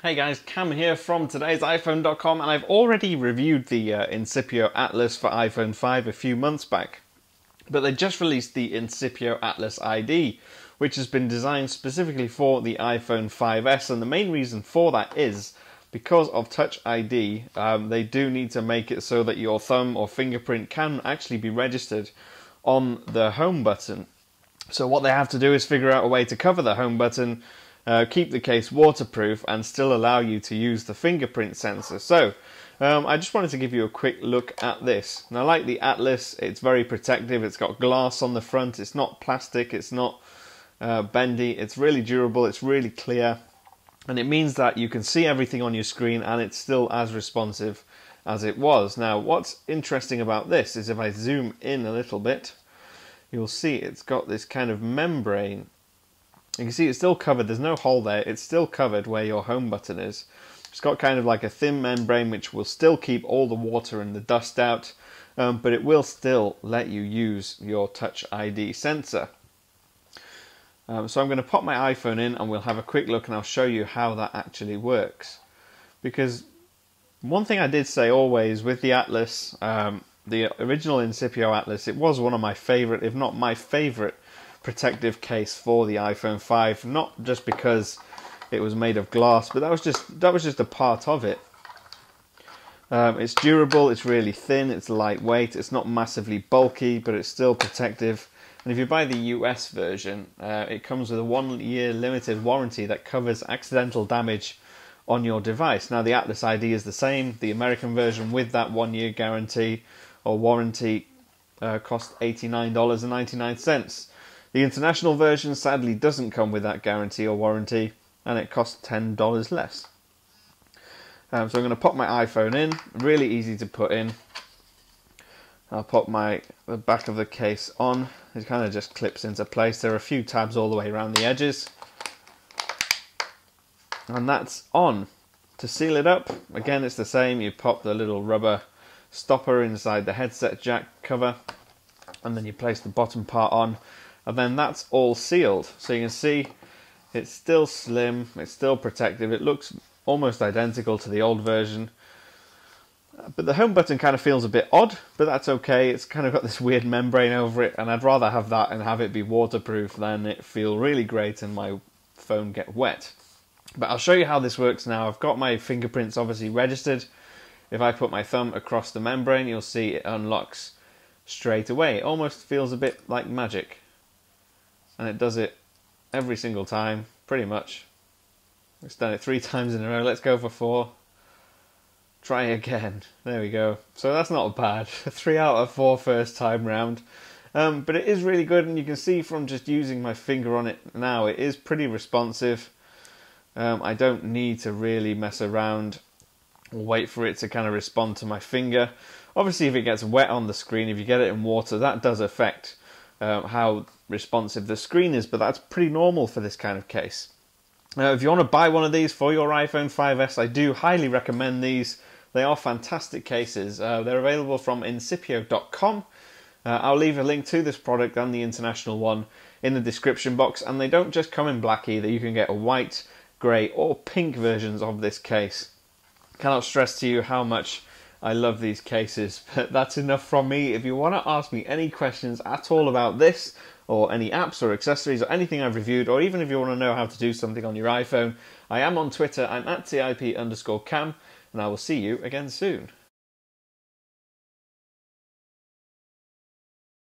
Hey guys, Cam here from TodaysiPhone.com, and I've already reviewed the Incipio Atlas for iPhone 5 a few months back, but they just released the Incipio Atlas ID, which has been designed specifically for the iPhone 5S, and the main reason for that is because of Touch ID, they do need to make it so that your thumb or fingerprint can actually be registered on the home button. So what they have to do is figure out a way to cover the home button, keep the case waterproof and still allow you to use the fingerprint sensor. So I just wanted to give you a quick look at this. Now, like the Atlas, it's very protective. It's got glass on the front. It's not plastic. It's not bendy. It's really durable. It's really clear. And it means that you can see everything on your screen and it's still as responsive as it was. Now, what's interesting about this is if I zoom in a little bit, you'll see it's got this kind of membrane. You can see it's still covered, there's no hole there, it's still covered where your home button is. It's got kind of like a thin membrane which will still keep all the water and the dust out, but it will still let you use your Touch ID sensor. So I'm going to pop my iPhone in and we'll have a quick look and I'll show you how that actually works. Because one thing I did say always with the Atlas, the original Incipio Atlas, it was one of my favourite, if not my favourite, protective case for the iPhone 5, not just because it was made of glass, but that was just a part of it. It's durable, it's really thin, it's lightweight, it's not massively bulky, but it's still protective. And if you buy the US version, it comes with a 1-year limited warranty that covers accidental damage on your device. Now the Atlas ID is the same, the American version with that 1-year guarantee or warranty costs $89.99. The international version sadly doesn't come with that guarantee or warranty, and it costs $10 less. So I'm going to pop my iPhone in, really easy to put in. I'll pop the back of the case on, it kind of just clips into place. There are a few tabs all the way around the edges. And that's on. To seal it up, again it's the same, you pop the little rubber stopper inside the headset jack cover, and then you place the bottom part on. And then that's all sealed. So you can see it's still slim, it's still protective, it looks almost identical to the old version. But the home button kind of feels a bit odd, but that's okay. It's kind of got this weird membrane over it, and I'd rather have that and have it be waterproof than it feel really great and my phone get wet. But I'll show you how this works now. I've got my fingerprints obviously registered. If I put my thumb across the membrane, you'll see it unlocks straight away. It almost feels a bit like magic. And it does it every single time, pretty much. It's done it 3 times in a row. Let's go for 4. Try again. There we go. So that's not bad. 3 out of 4 first time round. But it is really good, and you can see from just using my finger on it now, it is pretty responsive. I don't need to really mess around or wait for it to kind of respond to my finger. Obviously, if it gets wet on the screen, if you get it in water, that does affect how responsive the screen is, but that's pretty normal for this kind of case. Now, if you want to buy one of these for your iPhone 5S, I do highly recommend these. They are fantastic cases. They're available from Incipio.com. I'll leave a link to this product and the international one in the description box, and they don't just come in black either. You can get a white, grey or pink versions of this case. Cannot stress to you how much I love these cases, but that's enough from me. If you want to ask me any questions at all about this, or any apps or accessories or anything I've reviewed, or even if you want to know how to do something on your iPhone, I am on Twitter. I'm at @CIP_Cam, and I will see you again soon.